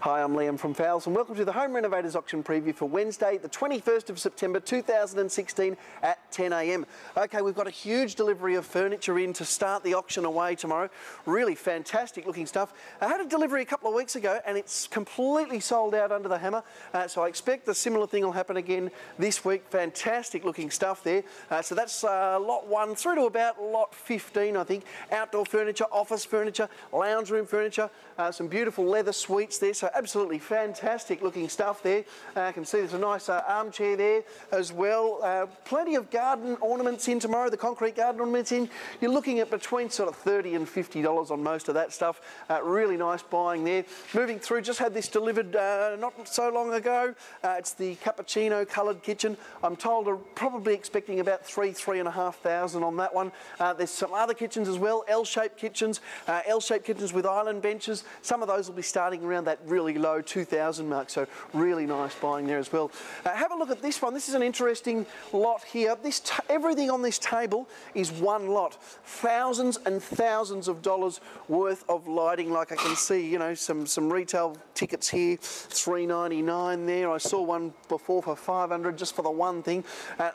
Hi, I'm Liam from Fowles and welcome to the Home Renovators Auction Preview for Wednesday, the 21st of September 2016 at 10 a.m. Okay, we've got a huge delivery of furniture in to start the auction away tomorrow. Really fantastic looking stuff. I had a delivery a couple of weeks ago and it's completely sold out under the hammer, so I expect the similar thing will happen again this week. Fantastic looking stuff there. So that's lot 1 through to about lot 15, I think. Outdoor furniture, office furniture, lounge room furniture, some beautiful leather suites there. So absolutely fantastic looking stuff there. I can see there's a nice armchair there as well. Plenty of garden ornaments in tomorrow, the concrete garden ornaments in. You're looking at between sort of $30 and $50 on most of that stuff. Really nice buying there. Moving through, just had this delivered not so long ago. It's the cappuccino coloured kitchen. I'm told I'm probably expecting about $3,500 on that one. There's some other kitchens as well, L-shaped kitchens with island benches. Some of those will be starting around that really low 2,000 mark, so really nice buying there as well. Have a look at this one. This is an interesting lot here. Everything on this table is one lot. Thousands and thousands of dollars worth of lighting, like I can see, you know, some retail tickets here, $3.99 there. I saw one before for $500 just for the one thing.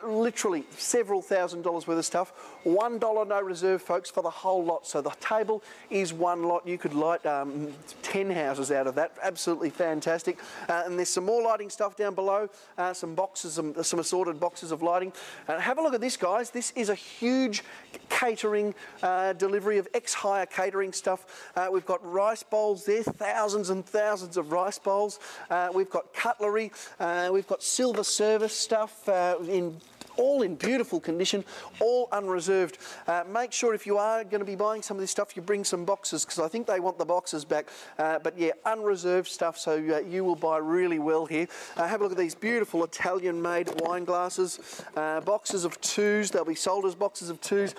Literally several thousand dollars worth of stuff. $1 no reserve, folks, for the whole lot. So the table is one lot. You could light 10 houses out of that. Absolutely fantastic. And there's some more lighting stuff down below, some boxes, some assorted boxes of lighting. Have a look at this, guys. This is a huge catering delivery of ex-hire catering stuff. We've got rice bowls there, thousands and thousands of rice bowls. We've got cutlery. We've got silver service stuff all in beautiful condition, all unreserved. Make sure if you are going to be buying some of this stuff, you bring some boxes, because I think they want the boxes back. But yeah, unreserved stuff, so you will buy really well here. Have a look at these beautiful Italian-made wine glasses, boxes of 2s. They'll be sold as boxes of 2s.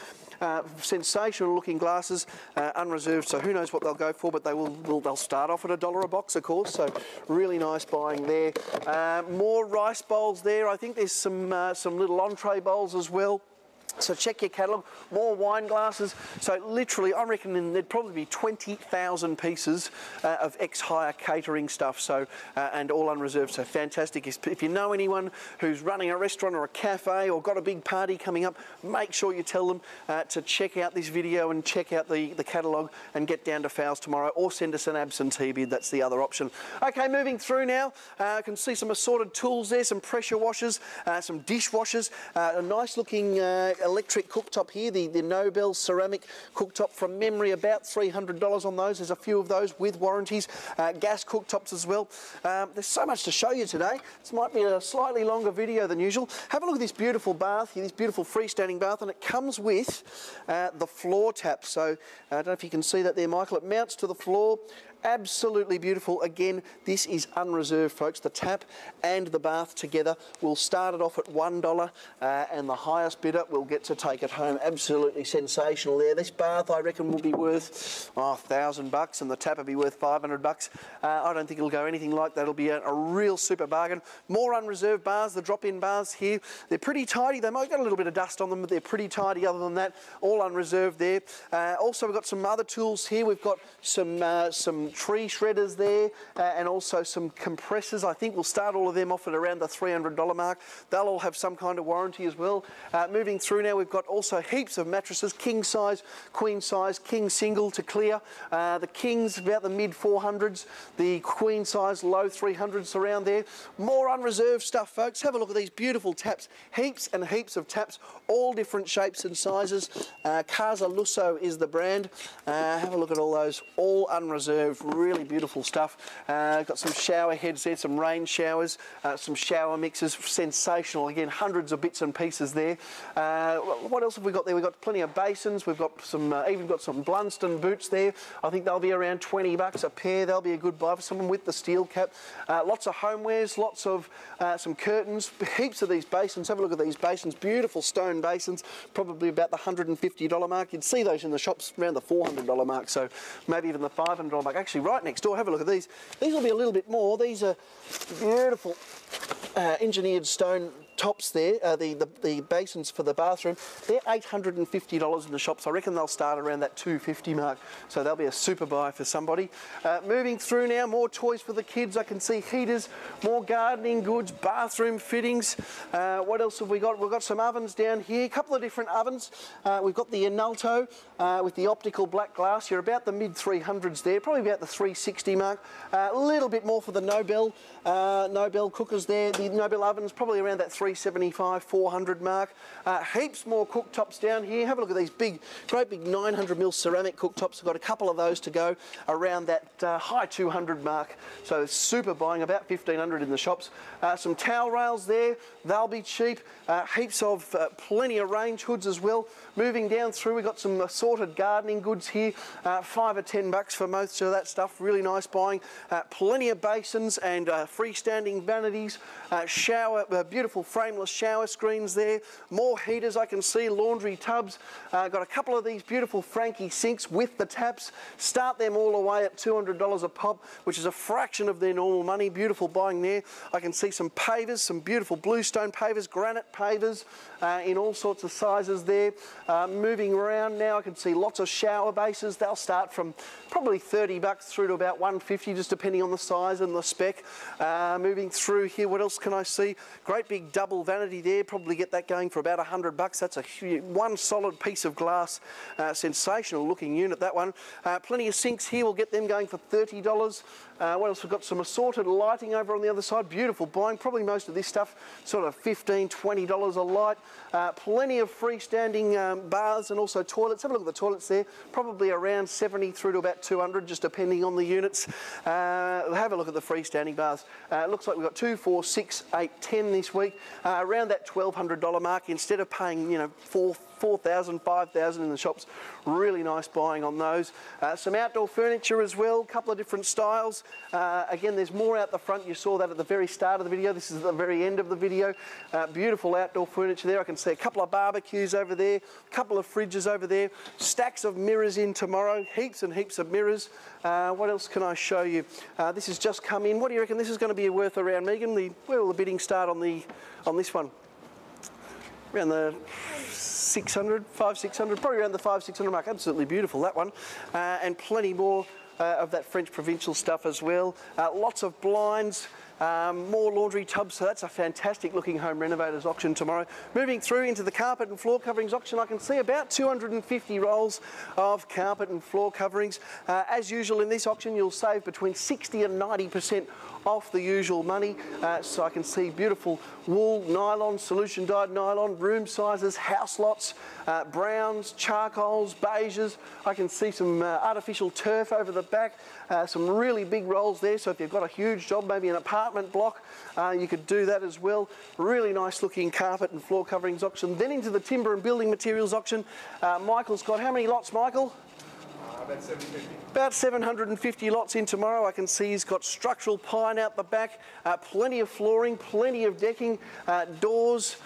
Sensational-looking glasses, unreserved, so who knows what they'll go for, but they'll start off at $1 a box, of course, so really nice buying there. More rice bowls there. I think there's some little entree bowls as well. So check your catalogue. More wine glasses. So literally, I reckon there'd probably be 20,000 pieces of ex-hire catering stuff. So and all unreserved. So fantastic. If you know anyone who's running a restaurant or a cafe or got a big party coming up, make sure you tell them to check out this video and check out the catalogue and get down to Fowles tomorrow, or send us an absentee bid. That's the other option. Okay, moving through now. I can see some assorted tools there, some pressure washers, some dishwashers, a nice looking electric cooktop here, the Nobel ceramic cooktop, from memory about $300 on those. There's a few of those with warranties, gas cooktops as well. There's so much to show you today. This might be a slightly longer video than usual. Have a look at this beautiful bath here, this beautiful freestanding bath, and it comes with the floor tap. So I don't know if you can see that there, Michael. It mounts to the floor. Absolutely beautiful. Again, this is unreserved, folks. The tap and the bath together. We'll start it off at $1, and the highest bidder will get to take it home. Absolutely sensational there. This bath, I reckon, will be worth $1,000, and the tap will be worth $500. I don't think it'll go anything like that. It'll be a real super bargain. More unreserved bars, the drop-in bars here. They're pretty tidy. They might get a little bit of dust on them, but they're pretty tidy. Other than that, all unreserved there. Also, we've got some other tools here. We've got some tree shredders there, and also some compressors. I think we'll start all of them off at around the $300 mark. They'll all have some kind of warranty as well. Moving through now, we've got also heaps of mattresses, king size, queen size, king single to clear. The king's about the mid 400s, the queen size low 300s around there. More unreserved stuff, folks. Have a look at these beautiful taps. Heaps and heaps of taps, all different shapes and sizes. Casa Lusso is the brand. Have a look at all those, all unreserved. Really beautiful stuff. Got some shower heads there, some rain showers, some shower mixers. Sensational. Again, hundreds of bits and pieces there. What else have we got there? We've got plenty of basins. We've got some, even got some Blundstone boots there. I think they'll be around $20 a pair. They'll be a good buy for someone with the steel cap. Lots of homewares, lots of some curtains, heaps of these basins. Have a look at these basins. Beautiful stone basins, probably about the $150 mark. You'd see those in the shops around the $400 mark, so maybe even the $500 mark. Actually, right next door, have a look at these. These will be a little bit more. These are beautiful engineered stone tops there, the basins for the bathroom, they're $850 in the shops. I reckon they'll start around that $250 mark, so they'll be a super buy for somebody. Moving through now, more toys for the kids. I can see heaters, more gardening goods, bathroom fittings. What else have we got? We've got some ovens down here, a couple of different ovens. We've got the Inalto with the optical black glass. You're about the mid-300s there, probably about the 360 mark. A little bit more for the Nobel, Nobel cookers there. The Nobel ovens probably around that 375, 400 mark. Heaps more cooktops down here. Have a look at these big, great big 900mm ceramic cooktops. We've got a couple of those to go around that high 200 mark. So super buying, about 1,500 in the shops. Some towel rails there. They'll be cheap. Heaps of plenty of range hoods as well. Moving down through, we've got some assorted gardening goods here. $5 or $10 for most of that stuff. Really nice buying. Plenty of basins and freestanding vanities. Beautiful frameless shower screens there. More heaters I can see. Laundry tubs. Got a couple of these beautiful Frankie sinks with the taps. Start them all away at $200 a pop, which is a fraction of their normal money. Beautiful buying there. I can see some pavers, some beautiful bluestone pavers, granite pavers in all sorts of sizes there. Moving around now, I can see lots of shower bases. They'll start from probably $30 through to about $150, just depending on the size and the spec. Moving through here, what else can I see? Great big double vanity there. Probably get that going for about $100. That's a huge, one solid piece of glass. Sensational looking unit, that one. Plenty of sinks here. We'll get them going for $30. What else? We've got some assorted lighting over on the other side. Beautiful buying. Probably most of this stuff sort of $15, $20 a light. Plenty of freestanding baths and also toilets. Have a look at the toilets there. Probably around $70 through to about $200, just depending on the units. Have a look at the freestanding baths. It looks like we've got 2, 4, 6, 8, 10 this week. Around that $1,200 mark, instead of paying, you know, $4,000, $5,000 in the shops. Really nice buying on those. Some outdoor furniture as well, a couple of different styles. Again, there's more out the front. You saw that at the very start of the video. This is at the very end of the video. Beautiful outdoor furniture there. I can see a couple of barbecues over there, a couple of fridges over there, stacks of mirrors in tomorrow, heaps and heaps of mirrors. What else can I show you? This has just come in. What do you reckon this is going to be worth around, Megan? Where will the bidding start on this one? Around the 600, 500, 600, probably around the 500, 600 mark. Absolutely beautiful, that one. And plenty more of that French provincial stuff as well. Lots of blinds. More laundry tubs, so that's a fantastic looking home renovators auction tomorrow. Moving through into the carpet and floor coverings auction, I can see about 250 rolls of carpet and floor coverings. As usual in this auction, you'll save between 60 and 90% off the usual money. So I can see beautiful wool, nylon, solution dyed nylon, room sizes, house lots, browns, charcoals, beiges. I can see some artificial turf over the back, some really big rolls there. So if you've got a huge job, maybe an apartment block, you could do that as well. Really nice looking carpet and floor coverings auction. Then into the timber and building materials auction. Michael's got how many lots, Michael? About 750. About 750 lots in tomorrow. I can see he's got structural pine out the back, plenty of flooring, plenty of decking, doors,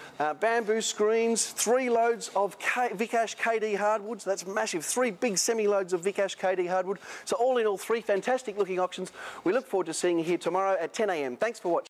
bamboo screens, 3 loads of Vikash KD hardwoods. That's massive. 3 big semi-loads of Vikash KD hardwood. So all in all, 3 fantastic looking auctions. We look forward to seeing you here tomorrow at 10 a.m. Thanks for watching.